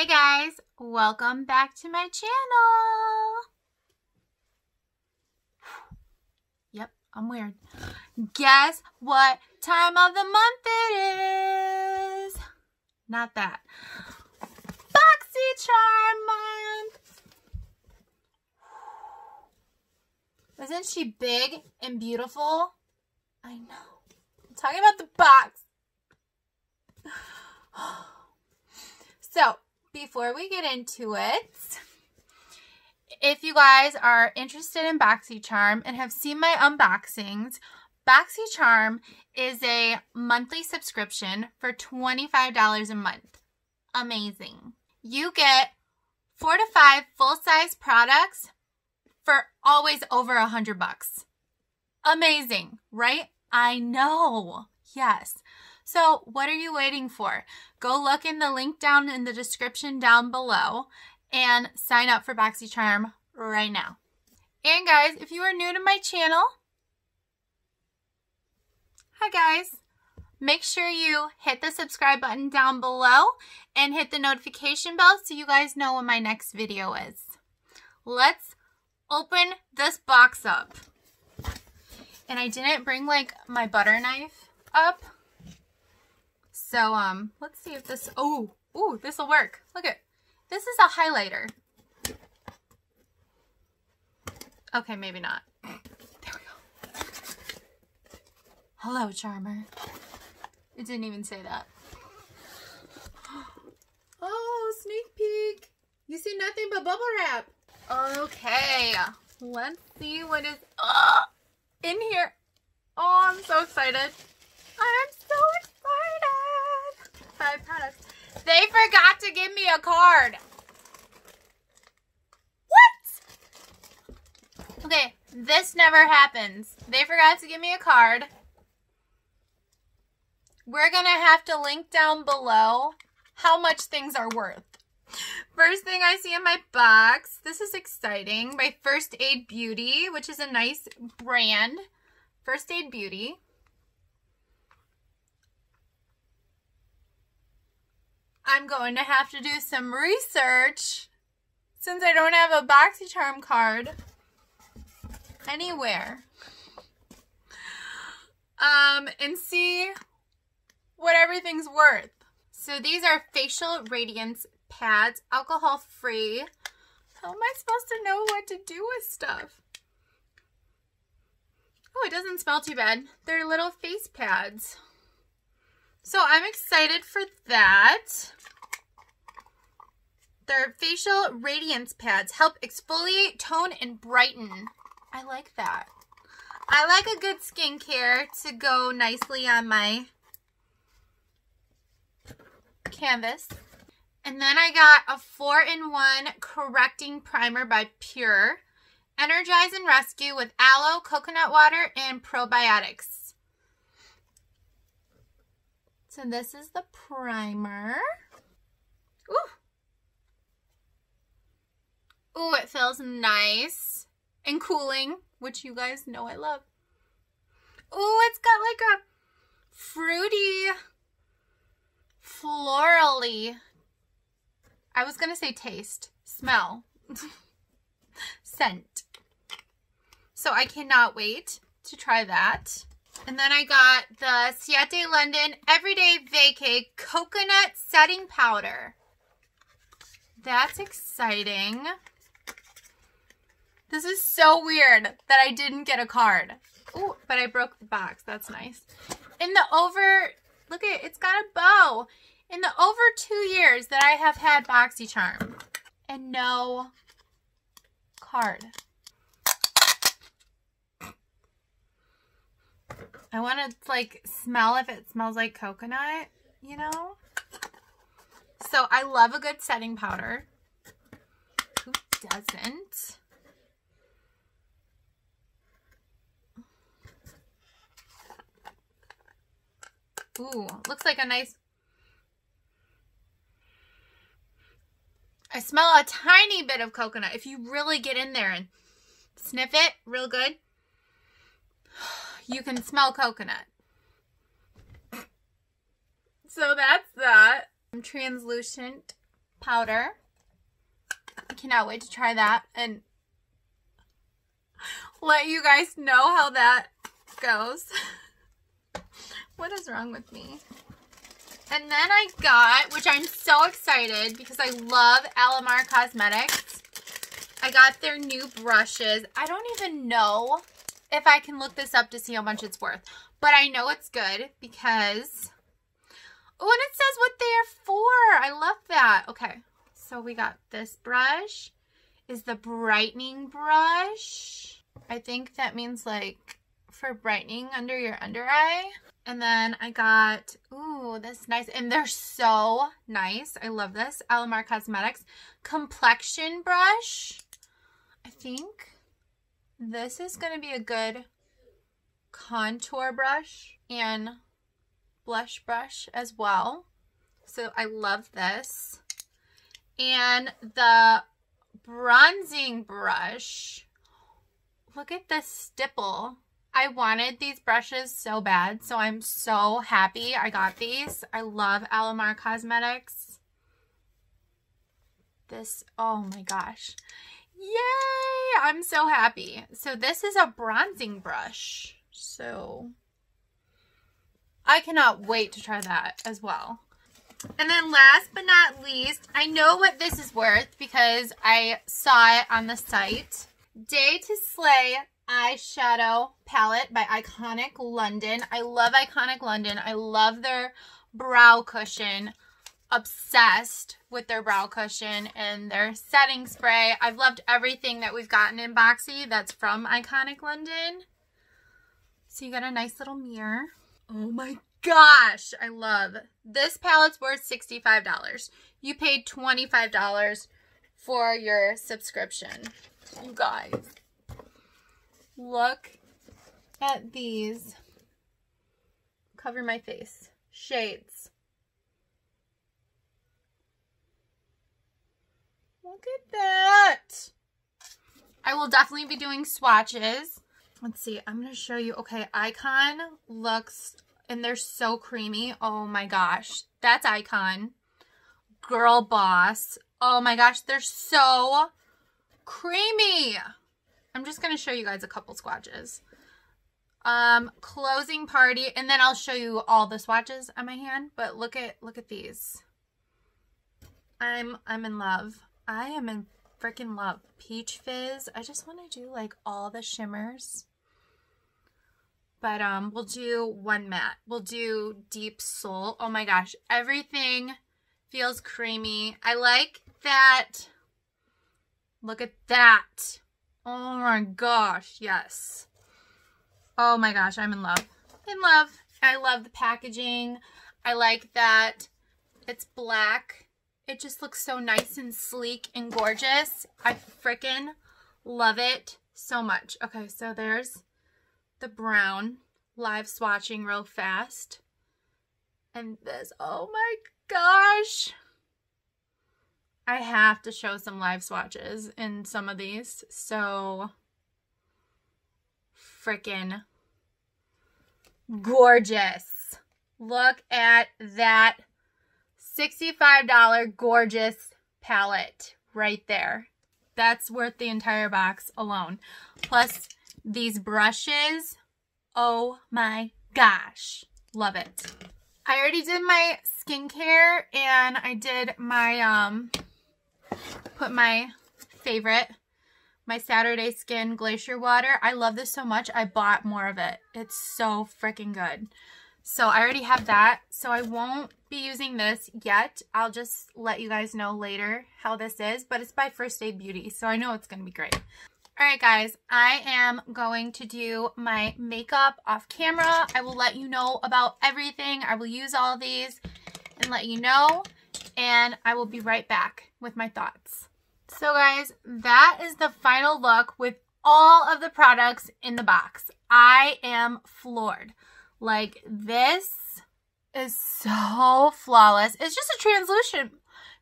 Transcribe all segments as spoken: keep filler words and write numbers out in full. Hey guys, welcome back to my channel. Yep, I'm weird. Guess what time of the month it is? Not that. BoxyCharm month! Wasn't she big and beautiful? I know. I'm talking about the box. So, before we get into it, if you guys are interested in BoxyCharm and have seen my unboxings, BoxyCharm is a monthly subscription for twenty-five dollars a month. Amazing. You get four to five full-size products for always over a hundred bucks. Amazing, right? I know. Yes. So what are you waiting for? Go look in the link down in the description down below and sign up for BoxyCharm right now. And guys, if you are new to my channel, hi guys, make sure you hit the subscribe button down below and hit the notification bell so you guys know when my next video is. Let's open this box up. And I didn't bring like my butter knife up. So, um, let's see if this, oh, ooh, this will work. Look at, this is a highlighter. Okay, maybe not. There we go. Hello, Charmer. It didn't even say that. Oh, sneak peek. You see nothing but bubble wrap. Okay, let's see what is uh, in here. Oh, I'm so excited. I'm so excited. Five products. They forgot to give me a card. What? Okay, this never happens. They forgot to give me a card. We're gonna have to link down below how much things are worth. First thing I see in my box, this is exciting, by First Aid Beauty, which is a nice brand. First Aid Beauty. I'm going to have to do some research since I don't have a BoxyCharm card anywhere. Um, and see what everything's worth. So these are Facial Radiance Pads, alcohol-free. How am I supposed to know what to do with stuff? Oh, it doesn't smell too bad. They're little face pads. So I'm excited for that. Their Facial Radiance Pads help exfoliate, tone, and brighten. I like that. I like a good skincare to go nicely on my canvas. And then I got a four in one correcting primer by Pure. Energize and Rescue with aloe, coconut water, and probiotics. So this is the primer. Ooh. Ooh, it feels nice and cooling, which you guys know I love. Ooh, it's got like a fruity, florally, I was gonna say taste, smell, scent. So I cannot wait to try that. And then I got the Ciate London Every Day Vacay Coconut Setting Powder. That's exciting. This is so weird that I didn't get a card. Ooh, but I broke the box. That's nice. In the over, look at it, it's got a bow. In the over two years that I have had BoxyCharm and no card. I want to, like, smell if it smells like coconut, you know? So, I love a good setting powder. Who doesn't? Ooh, looks like a nice... I smell a tiny bit of coconut. If you really get in there and sniff it real good. You can smell coconut. So that's that. Translucent powder. I cannot wait to try that and let you guys know how that goes. What is wrong with me? And then I got, which I'm so excited because I love Alamar Cosmetics, I got their new brushes. I don't even know if I can look this up to see how much it's worth, but I know it's good because, oh, and it says what they are for. I love that. Okay, so we got this brush. Is the brightening brush. I think that means like for brightening under your under eye. And then I got, ooh, this nice, and they're so nice. I love this, Alamar Cosmetics complexion brush. I think this is going to be a good contour brush and blush brush as well. So I love this. And the bronzing brush. Look at the stipple. I wanted these brushes so bad, so I'm so happy I got these. I love Alamar Cosmetics. This, oh my gosh. Yay! I'm so happy. So this is a bronzing brush. So I cannot wait to try that as well. And then last but not least, I know what this is worth because I saw it on the site. Day to Slay Eyeshadow Palette by Iconic London. I love Iconic London. I love their brow cushion. Obsessed with their brow cushion and their setting spray. I've loved everything that we've gotten in Boxy that's from Iconic London. So you got a nice little mirror. Oh my gosh, I love. This palette's worth sixty-five dollars. You paid twenty-five dollars for your subscription. You guys, look at these. Cover my face. Shades. Look at that. I will definitely be doing swatches. Let's see. I'm going to show you. Okay, Icon looks, and they're so creamy. Oh my gosh. That's Icon. Girl Boss. Oh my gosh. They're so creamy. I'm just going to show you guys a couple swatches. Um, Closing Party, and then I'll show you all the swatches on my hand. But look at look at these. I'm I'm in love. I am in freaking love. Peach Fizz. I just want to do like all the shimmers. But um, we'll do one matte. We'll do Deep Soul. Oh my gosh, everything feels creamy. I like that. Look at that. Oh my gosh, yes. Oh my gosh, I'm in love. In love. I love the packaging. I like that it's black. It just looks so nice and sleek and gorgeous. I freaking love it so much. Okay, so there's the brown. Live swatching real fast. And this, oh my gosh. I have to show some live swatches in some of these. So freaking gorgeous. Look at that sixty-five dollar gorgeous palette right there. That's worth the entire box alone. Plus these brushes. Oh my gosh. Love it. I already did my skincare and I did my, um, put my favorite, my Saturday Skin Glacier Water. I love this so much. I bought more of it. It's so freaking good. So I already have that. So I won't be using this yet. I'll just let you guys know later how this is. But it's by First Aid Beauty. So I know it's going to be great. All right, guys. I am going to do my makeup off camera. I will let you know about everything. I will use all these and let you know. And I will be right back with my thoughts. So guys, that is the final look with all of the products in the box. I am floored. Like, this is so flawless. It's just a translucent,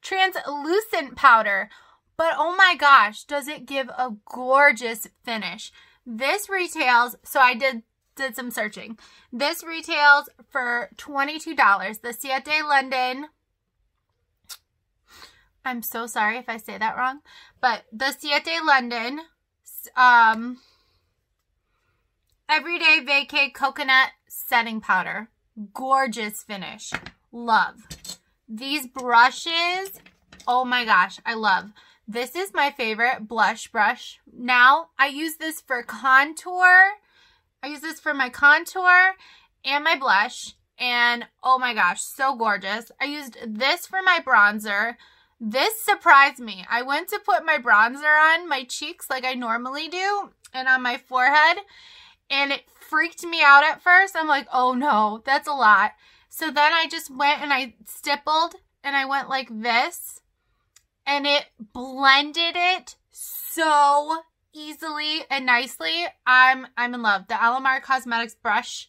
translucent powder. But oh my gosh, does it give a gorgeous finish. This retails, so I did did some searching. This retails for twenty-two dollars. The Ciate London, I'm so sorry if I say that wrong, but the Ciate London um, Every Day Vacay Coconut Setting Powder. Gorgeous finish. Love. These brushes, oh my gosh, I love. This is my favorite blush brush. Now, I use this for contour. I use this for my contour and my blush. And oh my gosh, so gorgeous. I used this for my bronzer. This surprised me. I went to put my bronzer on my cheeks like I normally do and on my forehead. And it freaked me out at first. I'm like, oh no, that's a lot. So then I just went and I stippled and I went like this. And it blended it so easily and nicely. I'm I'm in love. The Alamar Cosmetics brush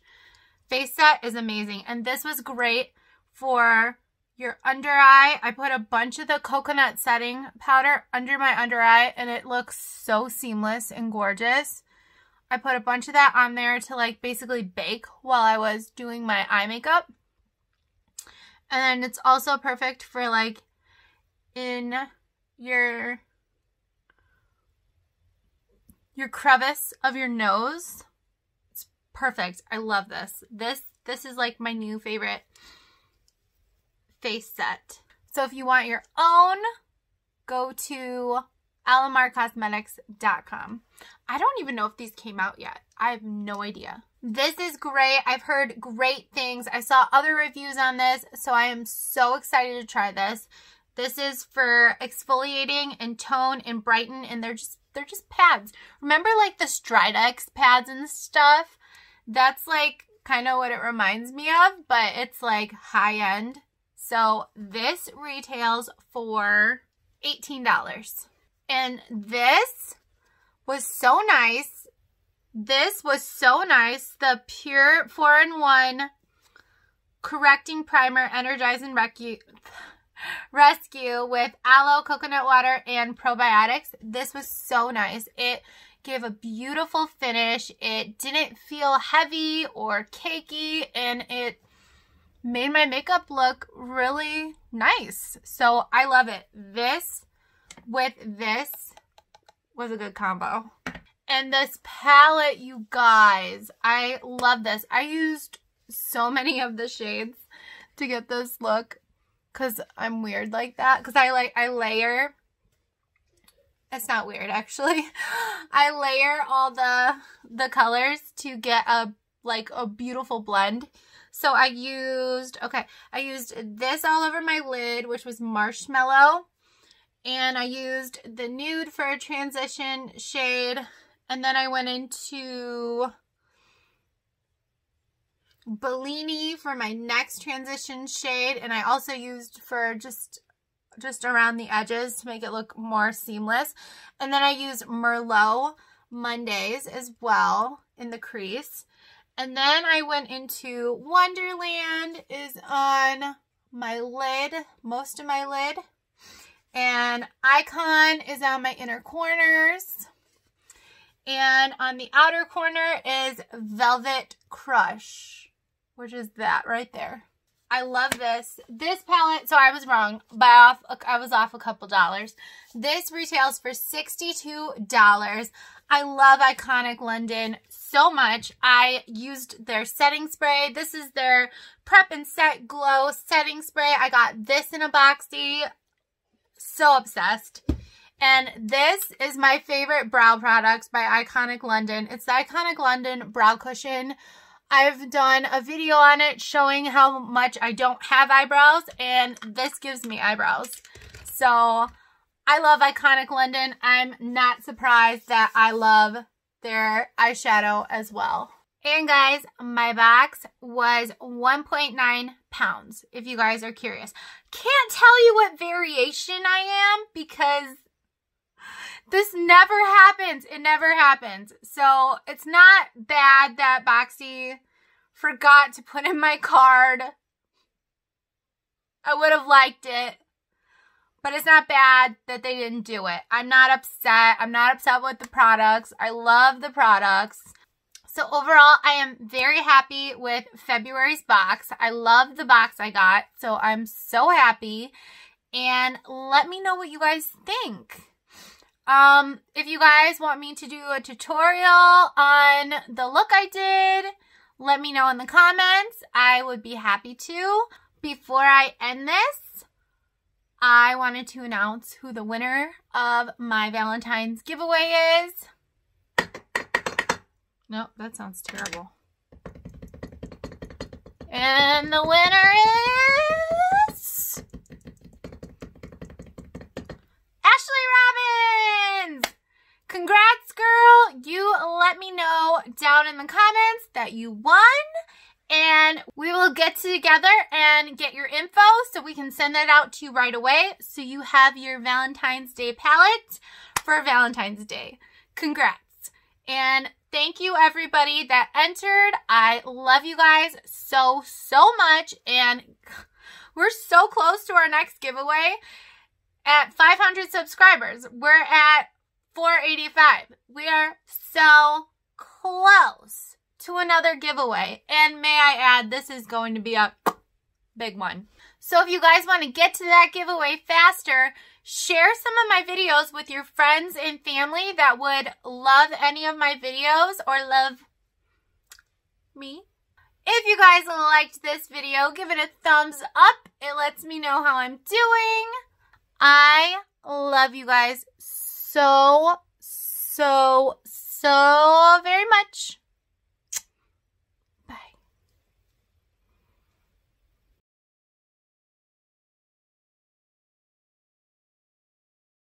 face set is amazing. And this was great for your under eye. I put a bunch of the coconut setting powder under my under eye. And it looks so seamless and gorgeous. I put a bunch of that on there to like basically bake while I was doing my eye makeup. And then it's also perfect for like in your your crevice of your nose. It's perfect. I love this. This this is like my new favorite face set. So if you want your own, go to alamar cosmetics dot com. I don't even know if these came out yet. I have no idea. This is great. I've heard great things. I saw other reviews on this, so I am so excited to try this. This is for exfoliating and tone and brighten, and they're just they're just pads. Remember like the Stridex pads and stuff? That's like kind of what it reminds me of, but it's like high end. So this retails for eighteen dollars. And this was so nice. This was so nice. The Pure four in one Correcting Primer Energize and Rescue. Rescue with aloe, coconut water, and probiotics. This was so nice. It gave a beautiful finish. It didn't feel heavy or cakey, and it made my makeup look really nice. So I love it. This with this was a good combo. And this palette, you guys, I love this. I used so many of the shades to get this look. Because I'm weird like that. Because I like, I layer. It's not weird, actually. I layer all the, the colors to get a, like, a beautiful blend. So I used, okay, I used this all over my lid, which was Marshmallow. And I used the Nude for a transition shade. And then I went into Bellini for my next transition shade, and I also used for just just around the edges to make it look more seamless. And then I used Merlot Mondays as well in the crease. And then I went into Wonderland is on my lid, most of my lid, and Icon is on my inner corners. And on the outer corner is Velvet Crush, which is that right there. I love this. This palette, so I was wrong. By off, I was off a couple dollars. This retails for sixty-two dollars. I love Iconic London so much. I used their setting spray. This is their Prep and Set Glow setting spray. I got this in a boxy. So obsessed. And this is my favorite brow products by Iconic London. It's the Iconic London Brow Cushion. I've done a video on it showing how much I don't have eyebrows, and this gives me eyebrows. So I love Iconic London. I'm not surprised that I love their eyeshadow as well. And guys, my box was one point nine pounds, if you guys are curious. Can't tell you what variation I am because this never happens. It never happens. So it's not bad that Boxy forgot to put in my card. I would have liked it. But it's not bad that they didn't do it. I'm not upset. I'm not upset with the products. I love the products. So overall, I am very happy with February's box. I love the box I got. So I'm so happy. and let me know what you guys think. Um, if you guys want me to do a tutorial on the look I did, let me know in the comments. I would be happy to. Before I end this, I wanted to announce who the winner of my Valentine's giveaway is. Nope, that sounds terrible. And the winner is Ashley Robbins! Congrats, girl! You let me know down in the comments that you won, and we will get together and get your info so we can send that out to you right away so you have your Valentine's Day palette for Valentine's Day. Congrats! And thank you, everybody that entered. I love you guys so, so much. And we're so close to our next giveaway at five hundred subscribers. We're at four eighty-five. We are so close to another giveaway. And may I add, this is going to be a big one. So if you guys want to get to that giveaway faster, share some of my videos with your friends and family that would love any of my videos or love me. If you guys liked this video, give it a thumbs up. It lets me know how I'm doing. I love you guys so, so, so very much.